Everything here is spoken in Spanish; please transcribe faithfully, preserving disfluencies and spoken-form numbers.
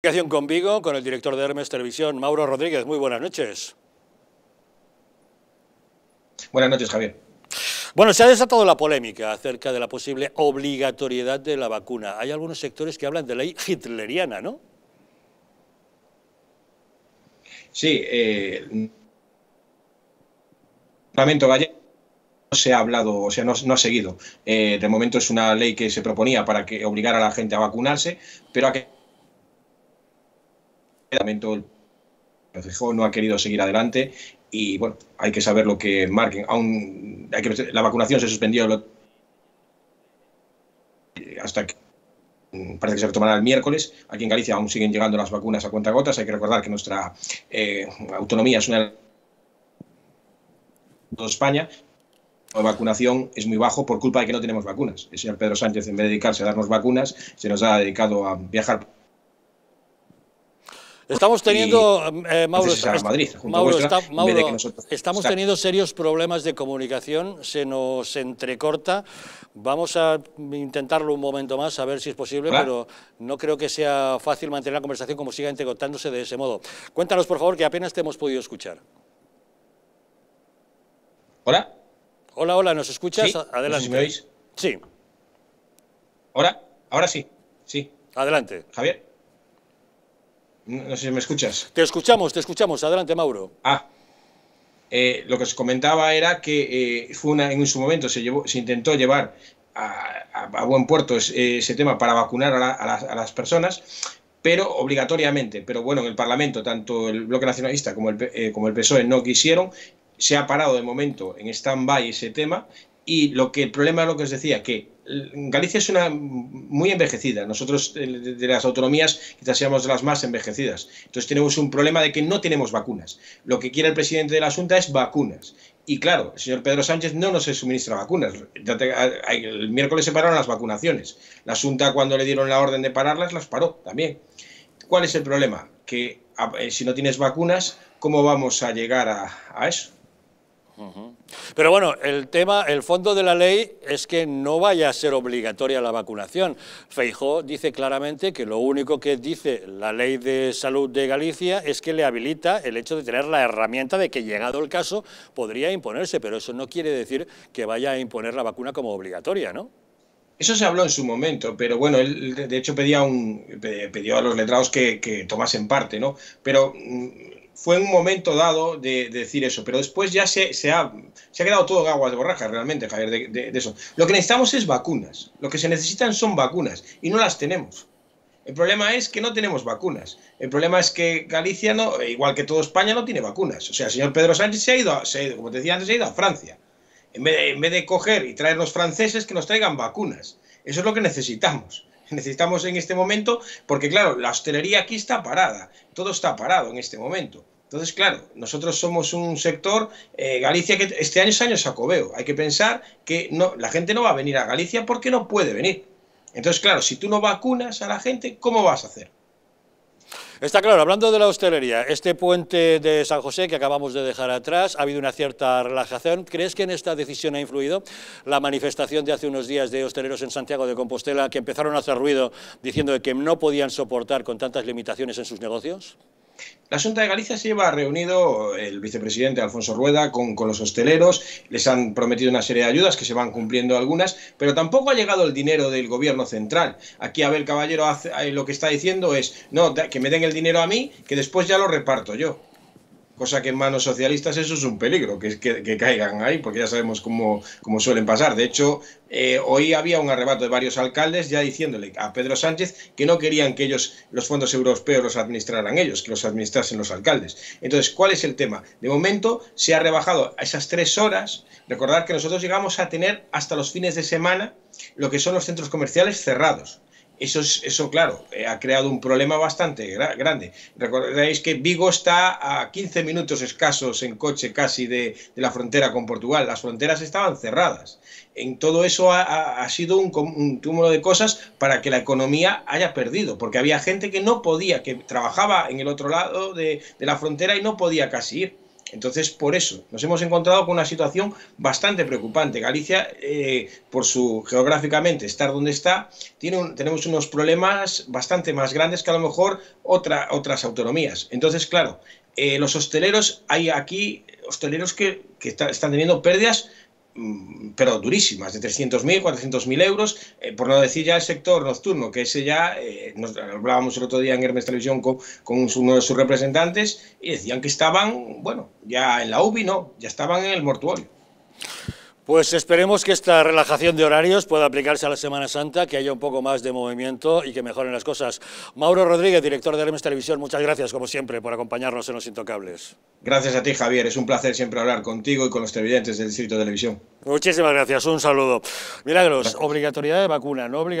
Comunicación con Vigo, con el director de Hermes Televisión, Mauro Rodríguez. Muy buenas noches. Buenas noches, Javier. Bueno, se ha desatado la polémica acerca de la posible obligatoriedad de la vacuna. Hay algunos sectores que hablan de ley hitleriana, ¿no? Sí. Eh, el Parlamento gallego no se ha hablado, o sea, no, no ha seguido. Eh, de momento es una ley que se proponía para que obligara a la gente a vacunarse, pero a que el Feijóo no ha querido seguir adelante y, bueno, hay que saber lo que marquen. Aún hay que, la vacunación se suspendió lo, hasta que parece que se retomará el miércoles. Aquí en Galicia aún siguen llegando las vacunas a cuentagotas. Hay que recordar que nuestra eh, autonomía es una de toda España. La vacunación es muy bajo por culpa de que no tenemos vacunas. El señor Pedro Sánchez, en vez de dedicarse a darnos vacunas, se nos ha dedicado a viajar. Estamos teniendo, eh, Mauro, Madrid, Mauro, vuestra, está, Mauro que nosotros, estamos está. teniendo serios problemas de comunicación, se nos entrecorta. Vamos a intentarlo un momento más, a ver si es posible, claro. Pero no creo que sea fácil mantener la conversación como siga entrecortándose de ese modo. Cuéntanos, por favor, que apenas te hemos podido escuchar. ¿Hola? Hola, hola, ¿nos escuchas? Sí. Adelante. No sé si me oís. Sí. ¿Ahora? Ahora sí, sí. Adelante. Javier. No sé si me escuchas. Te escuchamos, te escuchamos. Adelante, Mauro. Ah, eh, lo que os comentaba era que eh, fue una, en su momento se, llevó, se intentó llevar a, a, a buen puerto ese, ese tema para vacunar a, la, a, las, a las personas, pero obligatoriamente. Pero bueno, en el Parlamento, tanto el Bloque Nacionalista como el, eh, como el P S O E no quisieron. Se ha parado de momento en stand-by ese tema. Y lo que el problema es lo que os decía, que Galicia es una muy envejecida. Nosotros, de las autonomías, quizás seamos de las más envejecidas. Entonces tenemos un problema de que no tenemos vacunas. Lo que quiere el presidente de la Xunta es vacunas. Y claro, el señor Pedro Sánchez no nos suministra vacunas. El miércoles se pararon las vacunaciones. La Xunta, cuando le dieron la orden de pararlas, las paró también. ¿Cuál es el problema? Que si no tienes vacunas, ¿cómo vamos a llegar a, a eso? Uh-huh. Pero bueno, el tema, el fondo de la ley es que no vaya a ser obligatoria la vacunación. Feijóo dice claramente que lo único que dice la ley de salud de Galicia es que le habilita el hecho de tener la herramienta de que, llegado el caso, podría imponerse, pero eso no quiere decir que vaya a imponer la vacuna como obligatoria, ¿no? Eso se habló en su momento, pero bueno, él de hecho pedía, un, pidió a los letrados que, que tomasen parte, ¿no? Pero fue un momento dado de, de decir eso, pero después ya se, se, ha, se ha quedado todo aguas de borraja realmente, Javier, de, de, de eso. Lo que necesitamos es vacunas, lo que se necesitan son vacunas y no las tenemos. El problema es que no tenemos vacunas, el problema es que Galicia, no, igual que toda España, no tiene vacunas. O sea, el señor Pedro Sánchez se ha ido, se ha ido como te decía antes, se ha ido a Francia. En vez, de, en vez de coger y traer los franceses, que nos traigan vacunas. Eso es lo que necesitamos. Necesitamos en este momento, porque claro, la hostelería aquí está parada, todo está parado en este momento. Entonces, claro, nosotros somos un sector, eh, Galicia, que este año es año sacobeo. Hay que pensar que no, la gente no va a venir a Galicia porque no puede venir. Entonces, claro, si tú no vacunas a la gente, ¿cómo vas a hacer? Está claro, hablando de la hostelería, este puente de San José que acabamos de dejar atrás, ha habido una cierta relajación. ¿Crees que en esta decisión ha influido la manifestación de hace unos días de hosteleros en Santiago de Compostela que empezaron a hacer ruido diciendo que no podían soportar con tantas limitaciones en sus negocios? La Xunta de Galicia se lleva reunido el vicepresidente Alfonso Rueda con, con los hosteleros, les han prometido una serie de ayudas que se van cumpliendo algunas, pero tampoco ha llegado el dinero del gobierno central. Aquí Abel Caballero hace, lo que está diciendo es, no, que me den el dinero a mí, que después ya lo reparto yo. Cosa que en manos socialistas eso es un peligro, que, que, que caigan ahí, porque ya sabemos cómo, cómo suelen pasar. De hecho, eh, hoy había un arrebato de varios alcaldes ya diciéndole a Pedro Sánchez que no querían que ellos los fondos europeos los administraran ellos, que los administrasen los alcaldes. Entonces, ¿cuál es el tema? De momento se ha rebajado a esas tres horas. Recordad que nosotros llegamos a tener hasta los fines de semana lo que son los centros comerciales cerrados. Eso, es, eso, claro, eh, ha creado un problema bastante gra grande. Recordaréis que Vigo está a quince minutos escasos en coche casi de, de la frontera con Portugal. Las fronteras estaban cerradas. En todo eso ha, ha, ha sido un, un túmulo de cosas para que la economía haya perdido, porque había gente que no podía, que trabajaba en el otro lado de, de la frontera y no podía casi ir. Entonces, por eso, nos hemos encontrado con una situación bastante preocupante. Galicia, eh, por su geográficamente estar donde está, tiene un, tenemos unos problemas bastante más grandes que a lo mejor otra, otras autonomías. Entonces, claro, eh, los hosteleros, hay aquí hosteleros que, que está, están teniendo pérdidas, pero durísimas, de trescientos mil, cuatrocientos mil euros, eh, por no decir ya el sector nocturno, que ese ya, eh, nos hablábamos el otro día en Hermes Televisión con, con uno de sus representantes, y decían que estaban, bueno, ya en la U B I, no, ya estaban en el mortuorio. Pues esperemos que esta relajación de horarios pueda aplicarse a la Semana Santa, que haya un poco más de movimiento y que mejoren las cosas. Mauro Rodríguez, director de Hermes Televisión, muchas gracias, como siempre, por acompañarnos en Los Intocables. Gracias a ti, Javier. Es un placer siempre hablar contigo y con los televidentes del Distrito de Televisión. Muchísimas gracias. Un saludo. Milagros, gracias. Obligatoriedad de vacuna, no obligatoriedad.